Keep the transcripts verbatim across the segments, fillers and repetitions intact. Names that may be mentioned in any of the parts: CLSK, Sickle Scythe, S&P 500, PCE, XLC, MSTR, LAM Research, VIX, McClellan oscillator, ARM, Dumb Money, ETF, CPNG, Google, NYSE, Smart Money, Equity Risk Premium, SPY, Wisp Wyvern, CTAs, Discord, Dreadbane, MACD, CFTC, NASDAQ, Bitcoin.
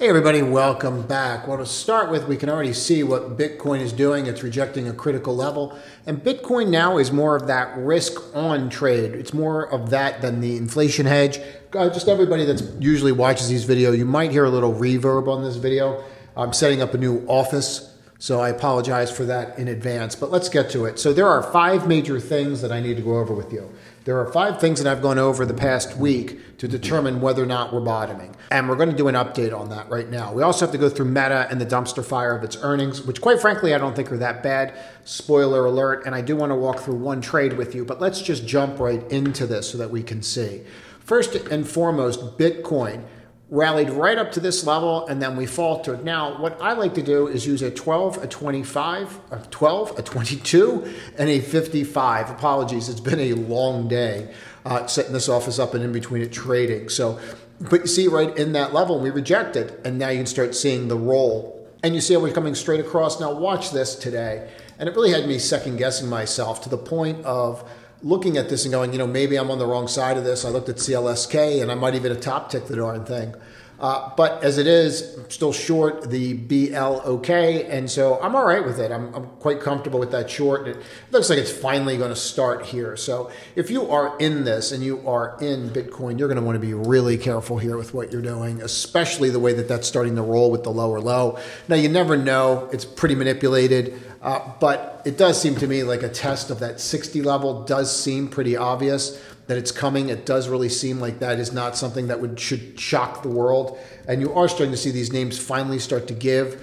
Hey everybody, welcome back. Well, to start with, we can already see what Bitcoin is doing. It's rejecting a critical level. And Bitcoin now is more of that risk-on trade. It's more of that than the inflation hedge. Uh, just everybody that's usually watches these videos, you might hear a little reverb on this video. I'm setting up a new office, so I apologize for that in advance. But let's get to it. So there are five major things that I need to go over with you. There are five things that I've gone over the past week to determine whether or not we're bottoming. And we're going to do an update on that right now. We also have to go through Meta and the dumpster fire of its earnings, which quite frankly, I don't think are that bad. Spoiler alert. And I do want to walk through one trade with you, but let's just jump right into this so that we can see. First and foremost, Bitcoin rallied right up to this level and then we faltered. Now, what I like to do is use a twelve, a twenty-five, a twelve, a twenty-two, and a fifty-five. Apologies, it's been a long day uh, setting this office up and in between it trading. So, but you see right in that level, we rejected, and now you can start seeing the roll. And you see how we're coming straight across. Now watch this today. And it really had me second guessing myself to the point of looking at this and going, you know, maybe I'm on the wrong side of this. I looked at C L S K and I might even have top ticked the darn thing. Uh, but as it is, I'm still short the B L okay. And so I'm all right with it. I'm, I'm quite comfortable with that short. It looks like it's finally going to start here. So if you are in this and you are in Bitcoin, you're going to want to be really careful here with what you're doing, especially the way that that's starting to roll with the lower low. Now, you never know. It's pretty manipulated. Uh, but it does seem to me like a test of that sixty level does seem pretty obvious that it's coming. It does really seem like that is not something that would should shock the world. And you are starting to see these names finally start to give.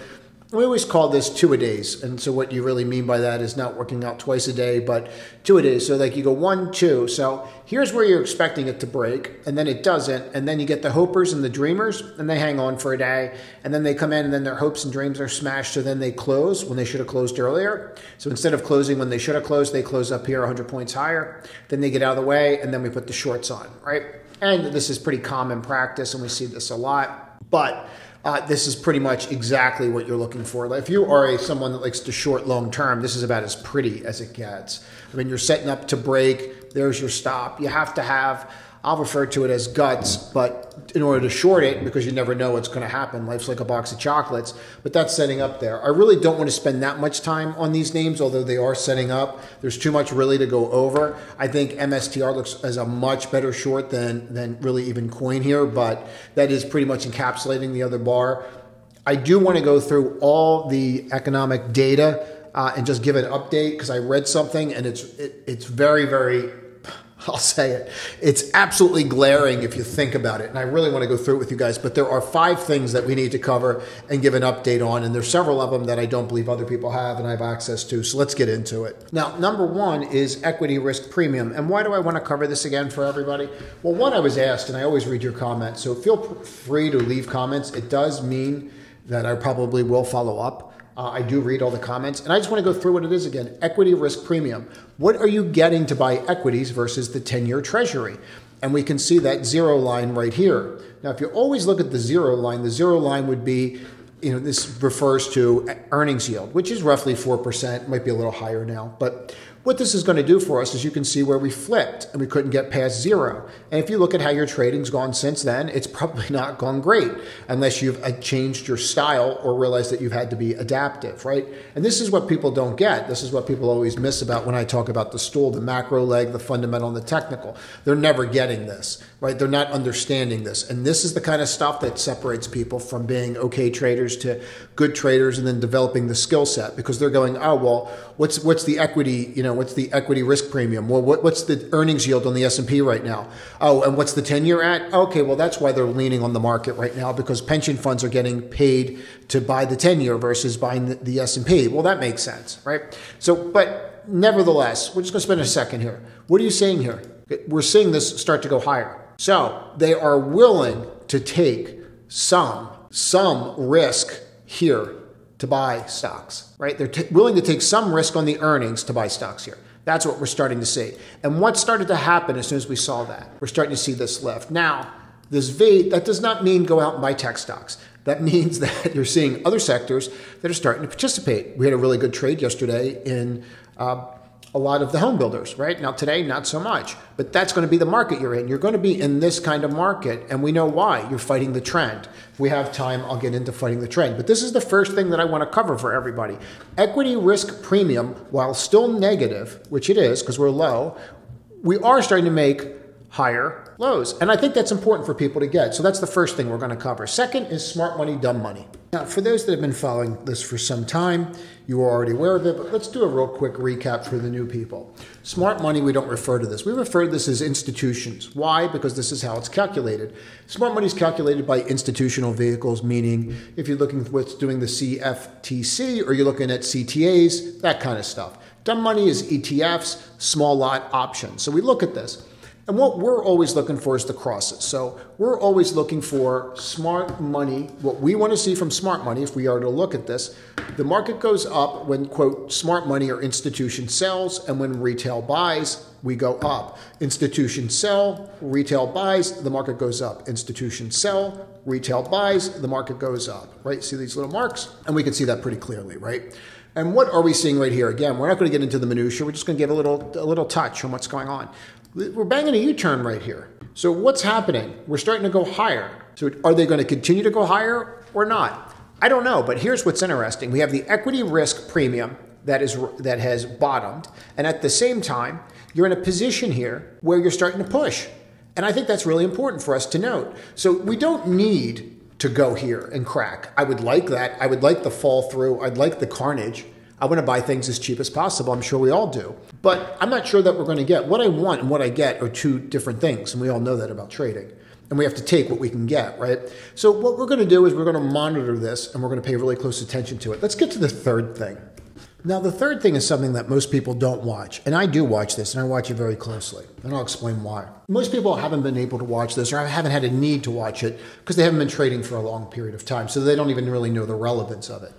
We always call this two-a-days. And so what you really mean by that is not working out twice a day, but two-a-days. So like you go one, two. So here's where you're expecting it to break, and then it doesn't. And then you get the hopers and the dreamers, and they hang on for a day. And then they come in, and then their hopes and dreams are smashed. So then they close when they should have closed earlier. So instead of closing when they should have closed, they close up here one hundred points higher. Then they get out of the way, and then we put the shorts on, right? And this is pretty common practice, and we see this a lot. But Uh, this is pretty much exactly what you're looking for. If you are a, someone that likes to short long term, this is about as pretty as it gets. I mean, you're setting up to break. There's your stop. You have to have, I'll refer to it as guts, but in order to short it, because you never know what's going to happen. Life's like a box of chocolates, but that's setting up there. I really don't want to spend that much time on these names, although they are setting up. There's too much really to go over. I think M S T R looks as a much better short than, than really even coin here, but that is pretty much encapsulating the other bar. I do want to go through all the economic data uh, and just give an update because I read something and it's, it, it's very, very, I'll say it. It's absolutely glaring if you think about it. And I really want to go through it with you guys, but there are five things that we need to cover and give an update on. And there's several of them that I don't believe other people have and I have access to. So let's get into it. Now, number one is equity risk premium. And why do I want to cover this again for everybody? Well, one, I was asked, and I always read your comments. So feel free to leave comments. It does mean that I probably will follow up. Uh, I do read all the comments, and I just want to go through what it is again. Equity risk premium. What are you getting to buy equities versus the ten-year treasury? And we can see that zero line right here. Now, if you always look at the zero line, the zero line would be, you know, this refers to earnings yield, which is roughly four percent, might be a little higher now. But what this is going to do for us is you can see where we flipped and we couldn't get past zero. And if you look at how your trading's gone since then, it's probably not gone great unless you've changed your style or realized that you've had to be adaptive, right? And this is what people don't get. This is what people always miss about when I talk about the stool, the macro leg, the fundamental, and the technical. They're never getting this, right? They're not understanding this. And this is the kind of stuff that separates people from being okay traders to good traders and then developing the skill set, because they're going, oh, well, what's what's the equity, you know, what's the equity risk premium? Well, what, what's the earnings yield on the S and P right now? Oh, and what's the ten-year at? Okay, well, that's why they're leaning on the market right now, because pension funds are getting paid to buy the ten-year versus buying the, the S and P. Well, that makes sense, right? So, but nevertheless, we're just going to spend a second here. What are you seeing here? We're seeing this start to go higher. So they are willing to take some some risk here to buy stocks, right? They're willing to take some risk on the earnings to buy stocks here. That's what we're starting to see. And what started to happen as soon as we saw that? We're starting to see this lift. Now, this V, that does not mean go out and buy tech stocks. That means that you're seeing other sectors that are starting to participate. We had a really good trade yesterday in uh, a lot of the home builders, right? Now today, not so much, but that's going to be the market you're in. You're going to be in this kind of market, and we know why. You're fighting the trend. If we have time, I'll get into fighting the trend. But this is the first thing that I want to cover for everybody. Equity risk premium, while still negative, which it is because we're low, we are starting to make higher lows. And I think that's important for people to get. So that's the first thing we're going to cover. Second is smart money, dumb money. Now, for those that have been following this for some time, you are already aware of it, but let's do a real quick recap for the new people. Smart money, we don't refer to this. We refer to this as institutions. Why? Because this is how it's calculated. Smart money is calculated by institutional vehicles, meaning if you're looking at what's doing the C F T C or you're looking at C T As, that kind of stuff. Dumb money is E T Fs, small lot options. So we look at this. And what we're always looking for is the crosses. So we're always looking for smart money. What we want to see from smart money, if we are to look at this, the market goes up when, quote, smart money or institution sells, and when retail buys, we go up. Institution sell, retail buys, the market goes up. Institution sell, retail buys, the market goes up, right? See these little marks? And we can see that pretty clearly, right? And what are we seeing right here? Again, we're not going to get into the minutia. We're just going to give a little, a little touch on what's going on. We're banging a U-turn right here. So what's happening? We're starting to go higher. So are they going to continue to go higher or not? I don't know, but here's what's interesting. We have the equity risk premium that is that has bottomed. And at the same time, you're in a position here where you're starting to push. And I think that's really important for us to note. So we don't need to go here and crack. I would like that. I would like the fall through. I'd like the carnage. I want to buy things as cheap as possible. I'm sure we all do. But I'm not sure that we're going to get. What I want and what I get are two different things. And we all know that about trading. And we have to take what we can get, right? So what we're going to do is we're going to monitor this and we're going to pay really close attention to it. Let's get to the third thing. Now, the third thing is something that most people don't watch. And I do watch this, and I watch it very closely. And I'll explain why. Most people haven't been able to watch this or haven't had a need to watch it because they haven't been trading for a long period of time. So they don't even really know the relevance of it.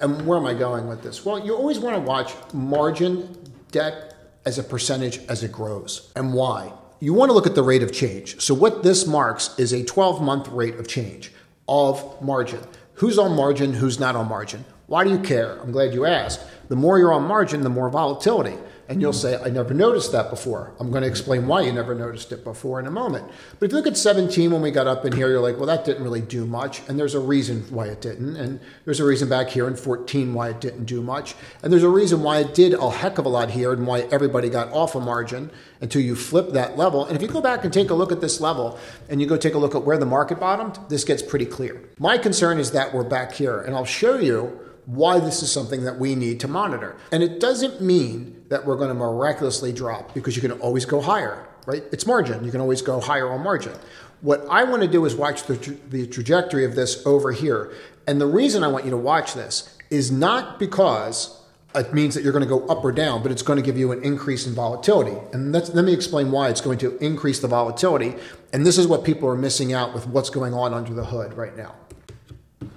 And where am I going with this? Well, you always want to watch margin debt as a percentage as it grows. And why? You want to look at the rate of change. So what this marks is a twelve-month rate of change of margin. Who's on margin? Who's not on margin? Why do you care? I'm glad you asked. The more you're on margin, the more volatility. And you'll say, I never noticed that before. I'm going to explain why you never noticed it before in a moment. But if you look at seventeen, when we got up in here, you're like, well, that didn't really do much. And there's a reason why it didn't. And there's a reason back here in fourteen why it didn't do much. And there's a reason why it did a heck of a lot here and why everybody got off a margin until you flip that level. And if you go back and take a look at this level and you go take a look at where the market bottomed, this gets pretty clear. My concern is that we're back here. And I'll show you why this is something that we need to monitor. And it doesn't mean that we're going to miraculously drop because you can always go higher, right? It's margin. You can always go higher on margin. What I want to do is watch the, tra the trajectory of this over here. And the reason I want you to watch this is not because it means that you're going to go up or down, but it's going to give you an increase in volatility. And that's, let me explain why it's going to increase the volatility. And this is what people are missing out with what's going on under the hood right now.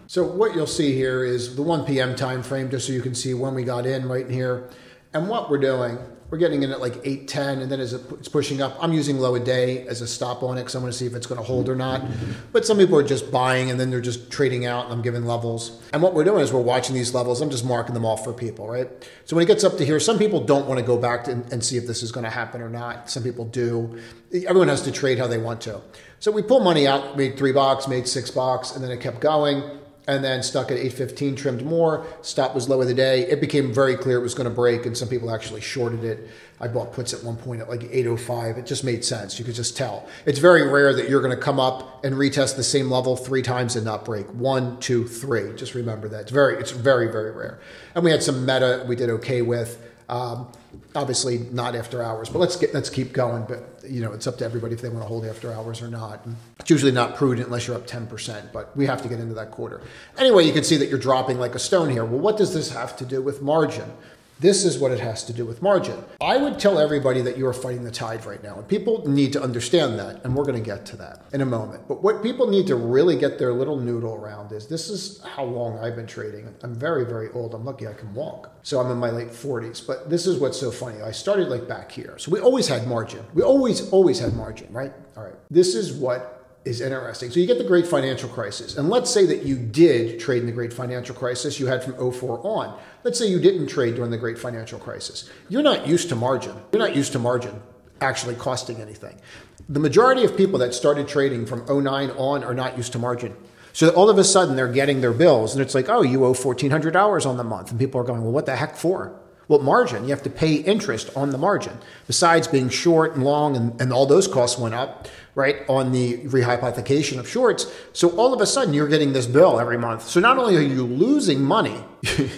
So what you'll see here is the one P M time frame, just so you can see when we got in right in here. And what we're doing, we're getting in at like eight ten, and then as it's pushing up, I'm using low a day as a stop on it because I want to see if it's going to hold or not. But some people are just buying, and then they're just trading out, and I'm giving levels. And what we're doing is we're watching these levels. I'm just marking them off for people, right? So when it gets up to here, some people don't want to go back to, and see if this is going to happen or not. Some people do. Everyone has to trade how they want to. So we pull money out, made three bucks, made six bucks, and then it kept going. And then stuck at eight fifteen, trimmed more. Stop was low of the day. It became very clear it was going to break, and some people actually shorted it. I bought puts at one point at like eight oh five. It just made sense. You could just tell. It's very rare that you're going to come up and retest the same level three times and not break. One, two, three. Just remember that. It's very, it's very, very rare. And we had some Meta we did okay with. Um, obviously not after hours, but let's get, let's keep going. But you know, it's up to everybody if they want to hold after hours or not. And it's usually not prudent unless you're up ten percent, but we have to get into that quarter. Anyway, you can see that you're dropping like a stone here. Well, what does this have to do with margin? This is what it has to do with margin. I would tell everybody that you are fighting the tide right now, and people need to understand that, and we're going to get to that in a moment. But what people need to really get their little noodle around is this is how long I've been trading. I'm very, very old. I'm lucky I can walk. So I'm in my late forties, but this is what's so funny. I started like back here. So we always had margin. We always, always had margin, right? All right. This is what is interesting. So you get the Great Financial Crisis. And let's say that you did trade in the Great Financial Crisis. You had from oh four on. Let's say you didn't trade during the Great Financial Crisis. You're not used to margin. You're not used to margin actually costing anything. The majority of people that started trading from oh nine on are not used to margin. So all of a sudden they're getting their bills and it's like, oh, you owe fourteen hundred dollars on the month. And people are going, well, what the heck for? Well, margin, you have to pay interest on the margin. Besides being short and long and, and all those costs went up, right, on the rehypothecation of shorts. So all of a sudden you're getting this bill every month. So not only are you losing money,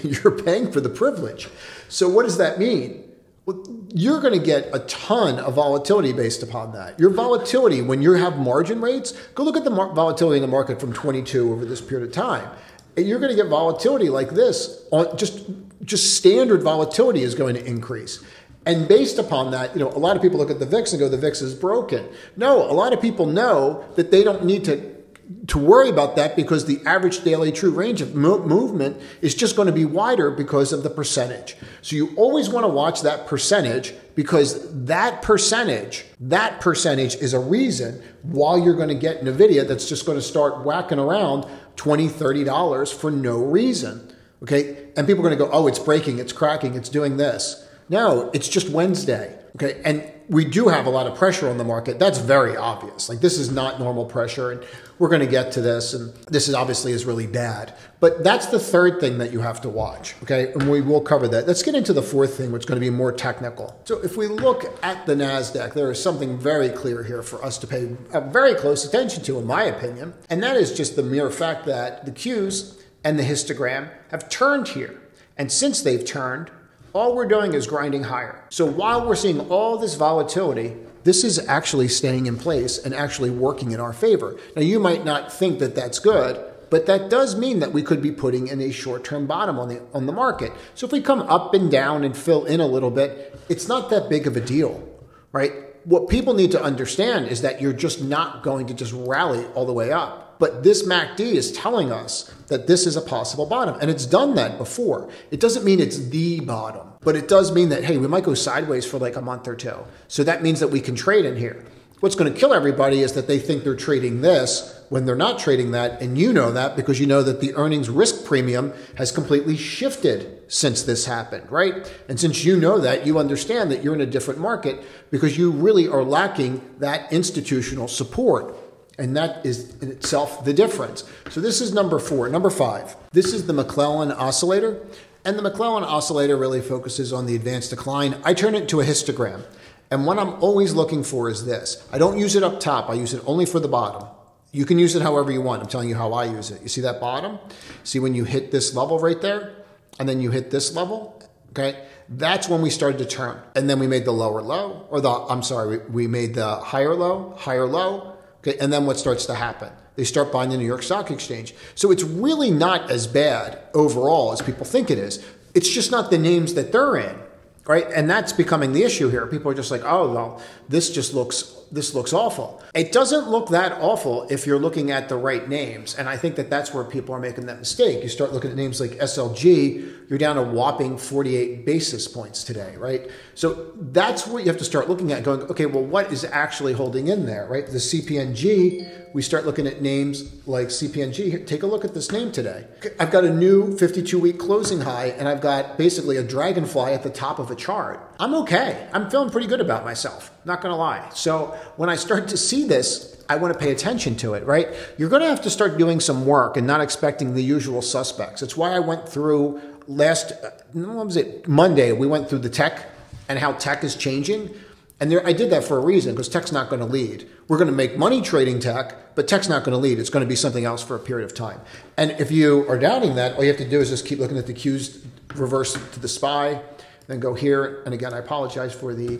you're paying for the privilege. So what does that mean? Well, you're going to get a ton of volatility based upon that. Your volatility, when you have margin rates, go look at the volatility in the market from twenty-two over this period of time. And you're going to get volatility like this on just just standard volatility is going to increase. And based upon that, you know, a lot of people look at the V I X and go, the V I X is broken. No, a lot of people know that they don't need to to worry about that because the average daily true range of mo movement is just going to be wider because of the percentage. So you always want to watch that percentage because that percentage, that percentage is a reason why you're going to get Nvidia that's just going to start whacking around twenty, thirty dollars for no reason. Okay. And people are going to go, oh, it's breaking, it's cracking, it's doing this. No, it's just Wednesday. Okay. And we do have a lot of pressure on the market. That's very obvious. Like this is not normal pressure. And we're going to get to this. And this is obviously is really bad, but that's the third thing that you have to watch. Okay. And we will cover that. Let's get into the fourth thing, which is going to be more technical. So if we look at the NASDAQ, there is something very clear here for us to pay very close attention to, in my opinion. And that is just the mere fact that the Qs and the histogram have turned here. And since they've turned, all we're doing is grinding higher. So while we're seeing all this volatility, this is actually staying in place and actually working in our favor. Now, you might not think that that's good, but that does mean that we could be putting in a short-term bottom on the, on the market. So if we come up and down and fill in a little bit, it's not that big of a deal, right? What people need to understand is that you're just not going to just rally all the way up. But this M A C D is telling us that this is a possible bottom. And it's done that before. It doesn't mean it's the bottom, but it does mean that, hey, we might go sideways for like a month or two. So that means that we can trade in here. What's going to kill everybody is that they think they're trading this when they're not trading that. And you know that because you know that the earnings risk premium has completely shifted since this happened, right? And since you know that, you understand that you're in a different market because you really are lacking that institutional support. And that is in itself the difference. So this is number four. Number five, this is the McClellan oscillator. And the McClellan oscillator really focuses on the advanced decline. I turn it into a histogram. And what I'm always looking for is this. I don't use it up top. I use it only for the bottom. You can use it however you want. I'm telling you how I use it. You see that bottom? See when you hit this level right there? And then you hit this level, okay? That's when we started to turn. And then we made the lower low, or the, I'm sorry, we, we made the higher low, higher low, okay, and then what starts to happen? They start buying the New York Stock Exchange. So it's really not as bad overall as people think it is. It's just not the names that they're in, right? And that's becoming the issue here. People are just like, oh, well, this just looks, this looks awful. It doesn't look that awful if you're looking at the right names. And I think that that's where people are making that mistake. You start looking at names like S L G, you're down a whopping forty-eight basis points today, right? So that's what you have to start looking at going, okay, well, what is actually holding in there, right? The C P N G, we start looking at names like C P N G. Take a look at this name today. I've got a new fifty-two week closing high and I've got basically a dragonfly at the top of a chart. I'm okay. I'm feeling pretty good about myself. Not going to lie. So when I start to see this, I want to pay attention to it, right? You're going to have to start doing some work and not expecting the usual suspects. It's why I went through last, what was it? Monday, we went through the tech and how tech is changing. And there, I did that for a reason because tech's not going to lead. We're going to make money trading tech, but tech's not going to lead. It's going to be something else for a period of time. And if you are doubting that, all you have to do is just keep looking at the Qs, reverse to the S P Y, then go here. And again, I apologize for the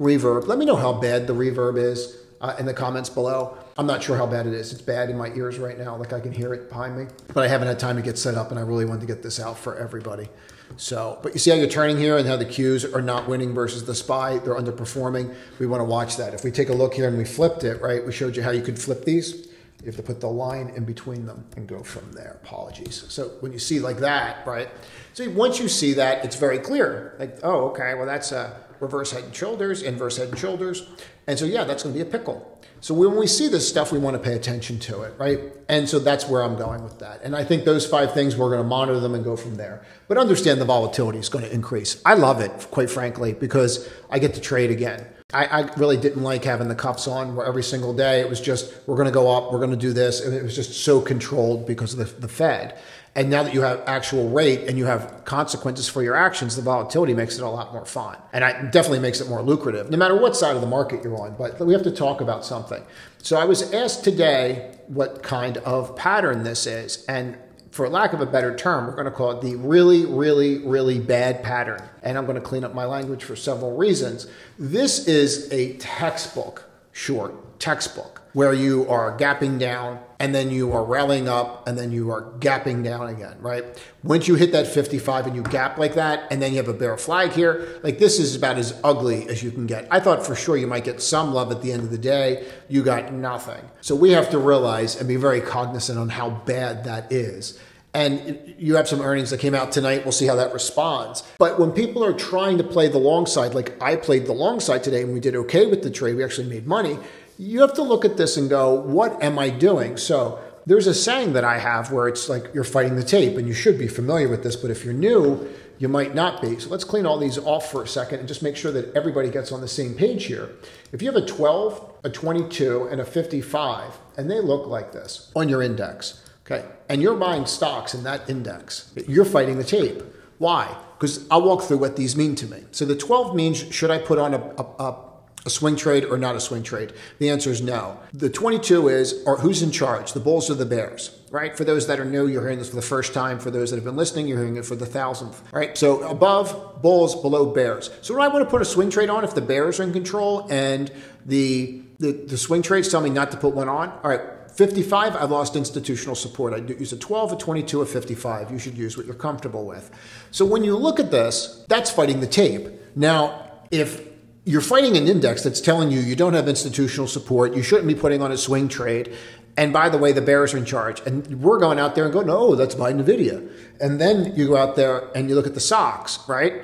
reverb. Let me know how bad the reverb is uh, in the comments below. I'm not sure how bad it is. It's bad in my ears right now. Like I can hear it behind me, but I haven't had time to get set up and I really wanted to get this out for everybody. So, but you see how you're turning here and how the Qs are not winning versus the S P Y. They're underperforming. We want to watch that. If we take a look here and we flipped it, right? We showed you how you could flip these. You have to put the line in between them and go from there. Apologies. So when you see like that, right? So once you see that, it's very clear. Like, oh, okay, well that's a reverse head and shoulders, inverse head and shoulders. And so yeah, that's going to be a pickle. So when we see this stuff, we want to pay attention to it, right? And so that's where I'm going with that. And I think those five things, we're going to monitor them and go from there. But understand the volatility is going to increase. I love it, quite frankly, because I get to trade again. I, I really didn't like having the cups on where every single day it was just, we're going to go up, we're going to do this. And it was just so controlled because of the, the Fed. And now that you have actual rate and you have consequences for your actions, the volatility makes it a lot more fun. And it definitely makes it more lucrative, no matter what side of the market you're on. But we have to talk about something. So I was asked today what kind of pattern this is. And for lack of a better term, we're going to call it the really, really, really bad pattern. And I'm going to clean up my language for several reasons. This is a textbook short, textbook, where you are gapping down, and then you are rallying up, and then you are gapping down again, right? Once you hit that fifty-five and you gap like that, and then you have a bear flag here, like this is about as ugly as you can get. I thought for sure you might get some love at the end of the day. You got nothing. So we have to realize and be very cognizant on how bad that is. And you have some earnings that came out tonight. We'll see how that responds. But when people are trying to play the long side, like I played the long side today and we did okay with the trade, we actually made money. You have to look at this and go, what am I doing? So there's a saying that I have where it's like you're fighting the tape, and you should be familiar with this, but if you're new, you might not be. So let's clean all these off for a second and just make sure that everybody gets on the same page here. If you have a twelve, a twenty-two, and a fifty-five, and they look like this on your index, okay, and you're buying stocks in that index, you're fighting the tape. Why? Because I'll walk through what these mean to me. So the twelve means, should I put on a, a, a a swing trade or not a swing trade? The answer is no. The twenty-two is, or who's in charge, the bulls or the bears, right? For those that are new, you're hearing this for the first time. For those that have been listening, you're hearing it for the thousandth, right? So above, bulls, below, bears. So do I want to put a swing trade on if the bears are in control and the, the, the swing trades tell me not to put one on? All right. fifty-five, I've lost institutional support. I use a twelve, a twenty-two, a fifty-five. You should use what you're comfortable with. So when you look at this, that's fighting the tape. Now, if you're fighting an index that's telling you you don't have institutional support, you shouldn't be putting on a swing trade, and by the way, the bears are in charge, and we're going out there and going, no, let's buy Nvidia. And then you go out there and you look at the stocks, right?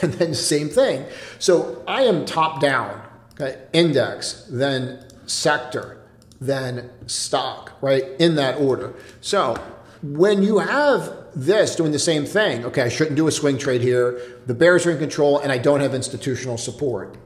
And then same thing. So I am top down, okay? Index, then sector, then stock, right? In that order. So when you have this doing the same thing, okay, I shouldn't do a swing trade here, the bears are in control, and I don't have institutional support.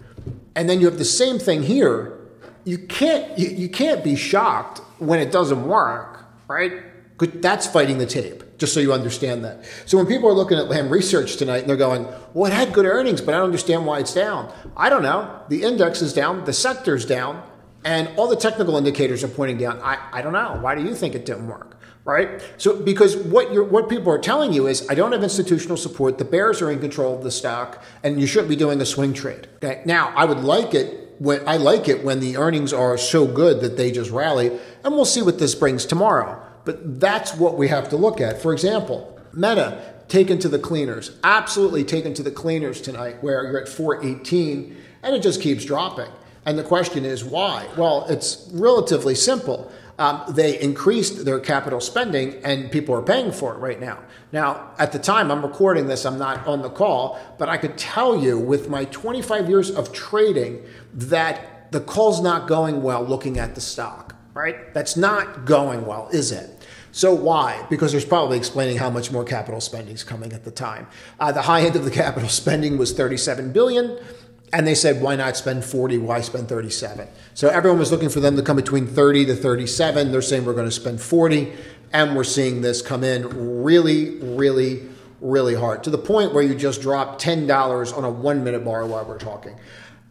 And then you have the same thing here. You can't, you, you can't be shocked when it doesn't work, right? Because that's fighting the tape, just so you understand that. So when people are looking at LAM Research tonight and they're going, well, it had good earnings, but I don't understand why it's down. I don't know. The index is down, the sector's down, and all the technical indicators are pointing down. I, I don't know. Why do you think it didn't work? Right? So because what you're, what people are telling you is, I don't have institutional support, the bears are in control of the stock, and you shouldn't be doing a swing trade. Okay. Now, I would like it when I like it when the earnings are so good that they just rally, and we'll see what this brings tomorrow. But that's what we have to look at. For example, Meta taken to the cleaners, absolutely taken to the cleaners tonight, where you're at four eighteen and it just keeps dropping. And the question is why? Well, it's relatively simple. Um, they increased their capital spending and people are paying for it right now. Now, at the time I'm recording this, I'm not on the call, but I could tell you with my twenty-five years of trading that the call's not going well looking at the stock, right? That's not going well, is it? So why? Because there's probably explaining how much more capital spending is coming at the time. Uh, the high end of the capital spending was thirty-seven billion dollars. And they said, why not spend forty? Why spend thirty-seven? So everyone was looking for them to come between thirty to thirty-seven. They're saying we're going to spend forty. And we're seeing this come in really, really, really hard to the point where you just drop ten dollars on a one minute bar while we're talking.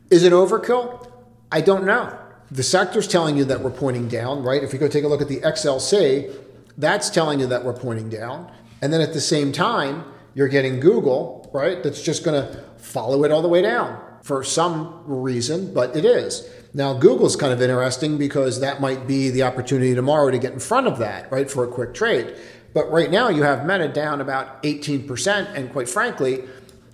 Is it overkill? I don't know. The sector's telling you that we're pointing down, right? If you go take a look at the X L C, that's telling you that we're pointing down. And then at the same time, you're getting Google, right? That's just going to follow it all the way down. For some reason, but it is. Now, Google's kind of interesting because that might be the opportunity tomorrow to get in front of that, right, for a quick trade. But right now, you have Meta down about eighteen percent, and quite frankly,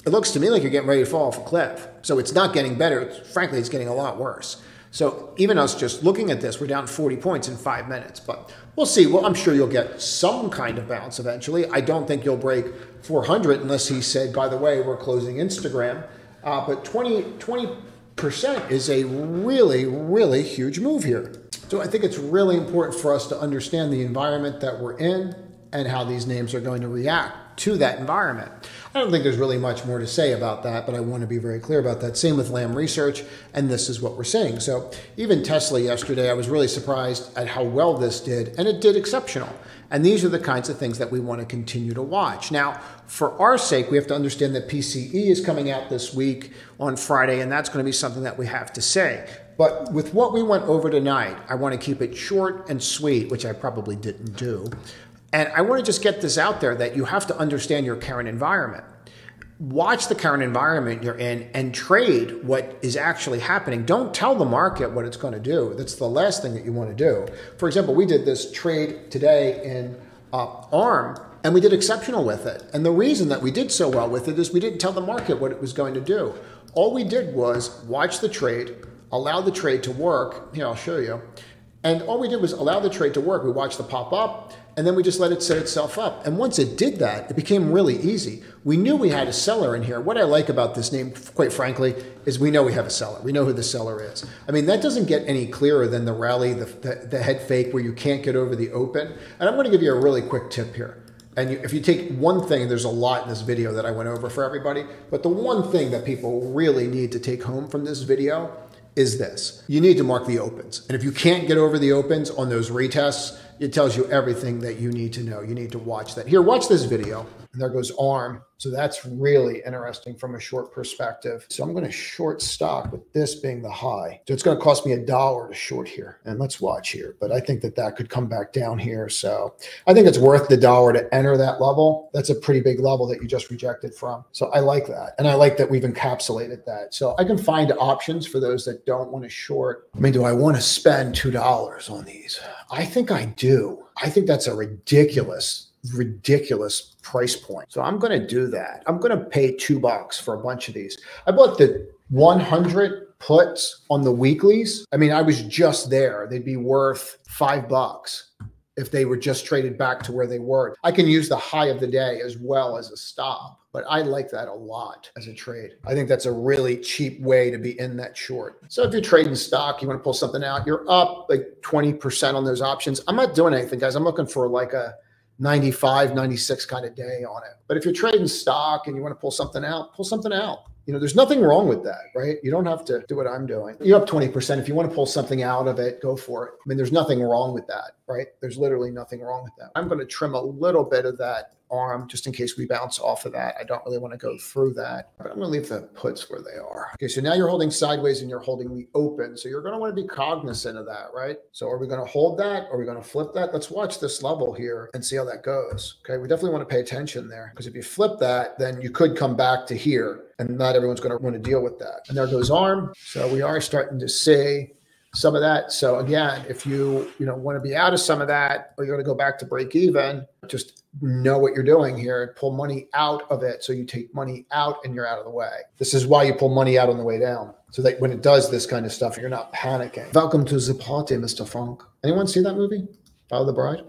it looks to me like you're getting ready to fall off a cliff. So it's not getting better. It's, frankly, it's getting a lot worse. So even us just looking at this, we're down forty points in five minutes, but we'll see. Well, I'm sure you'll get some kind of bounce eventually. I don't think you'll break four hundred unless he said, by the way, we're closing Instagram. Uh, but 20, 20 percent is a really, really huge move here. So I think it's really important for us to understand the environment that we're in and how these names are going to react to that environment. I don't think there's really much more to say about that, but I want to be very clear about that. Same with LAM Research, and this is what we're seeing. So even Tesla yesterday, I was really surprised at how well this did, and it did exceptional. And these are the kinds of things that we want to continue to watch. Now, for our sake, we have to understand that P C E is coming out this week on Friday, and that's going to be something that we have to say. But with what we went over tonight, I want to keep it short and sweet, which I probably didn't do. And I want to just get this out there that you have to understand your current environment. Watch the current environment you're in and trade what is actually happening. Don't tell the market what it's going to do. That's the last thing that you want to do. For example, we did this trade today in uh, ARM, and we did exceptional with it. And the reason that we did so well with it is we didn't tell the market what it was going to do. All we did was watch the trade, allow the trade to work. Here, I'll show you. And all we did was allow the trade to work. We watched the pop up, and then we just let it set itself up. And once it did that, it became really easy. We knew we had a seller in here. What I like about this name, quite frankly, is we know we have a seller. We know who the seller is. I mean, that doesn't get any clearer than the rally, the, the, the head fake where you can't get over the open. And I'm going to give you a really quick tip here. And you, if you take one thing, there's a lot in this video that I went over for everybody. But the one thing that people really need to take home from this video is this: you need to mark the opens. And if you can't get over the opens on those retests, it tells you everything that you need to know. You need to watch that. Here, watch this video. And there goes ARM. So that's really interesting from a short perspective. So I'm going to short stock with this being the high. So it's going to cost me a dollar to short here. And let's watch here. But I think that that could come back down here. So I think it's worth the dollar to enter that level. That's a pretty big level that you just rejected from. So I like that. And I like that we've encapsulated that. So I can find options for those that don't want to short. I mean, do I want to spend two dollars on these? I think I do. I think that's a ridiculous ridiculous price point. So I'm going to do that. I'm going to pay two bucks for a bunch of these. I bought the one hundred puts on the weeklies. I mean, I was just there. They'd be worth five bucks if they were just traded back to where they were. I can use the high of the day as well as a stop, but I like that a lot as a trade. I think that's a really cheap way to be in that short. So if you're trading stock, you want to pull something out, you're up like twenty percent on those options. I'm not doing anything, guys. I'm looking for like a ninety-five, ninety-six kind of day on it. But if you're trading stock and you want to pull something out, pull something out. You know, there's nothing wrong with that, right? You don't have to do what I'm doing. You're up twenty percent. If you want to pull something out of it, go for it. I mean, there's nothing wrong with that, right? There's literally nothing wrong with that. I'm going to trim a little bit of that ARM just in case we bounce off of that. I don't really want to go through that, but I'm going to leave the puts where they are. Okay, so now you're holding sideways and you're holding the open. So you're going to want to be cognizant of that, right? So are we going to hold that? Are we going to flip that? Let's watch this level here and see how that goes. Okay, we definitely want to pay attention there, because if you flip that, then you could come back to here, and not everyone's going to want to deal with that. And there goes ARM. So we are starting to see some of that. So again, if you you know want to be out of some of that, or you're going to go back to break even, just know what you're doing here and pull money out of it. So you take money out and you're out of the way. This is why you pull money out on the way down, so that when it does this kind of stuff, you're not panicking. Welcome to the party, Mister Funk. Anyone see that movie, Follow the Bride?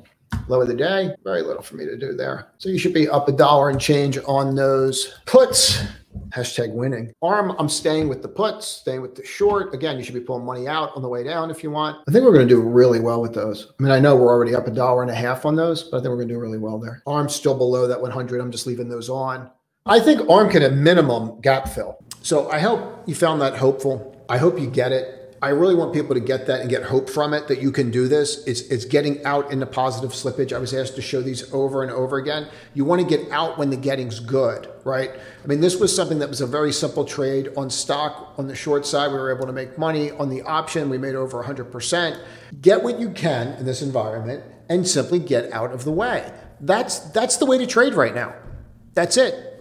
Low of the day, very little for me to do there. So you should be up a dollar and change on those puts. Hashtag winning. ARM, I'm staying with the puts, staying with the short. Again, you should be pulling money out on the way down if you want. I think we're going to do really well with those. I mean, I know we're already up a dollar and a half on those, but I think we're going to do really well there. ARM's still below that one hundred. I'm just leaving those on. I think ARM can at minimum gap fill. So I hope you found that hopeful. I hope you get it. I really want people to get that and get hope from it, that you can do this. It's, it's getting out into positive slippage. I was asked to show these over and over again. You want to get out when the getting's good, right? I mean, this was something that was a very simple trade on stock. On the short side, we were able to make money. On the option, we made over one hundred percent. Get what you can in this environment and simply get out of the way. That's, that's the way to trade right now. That's it.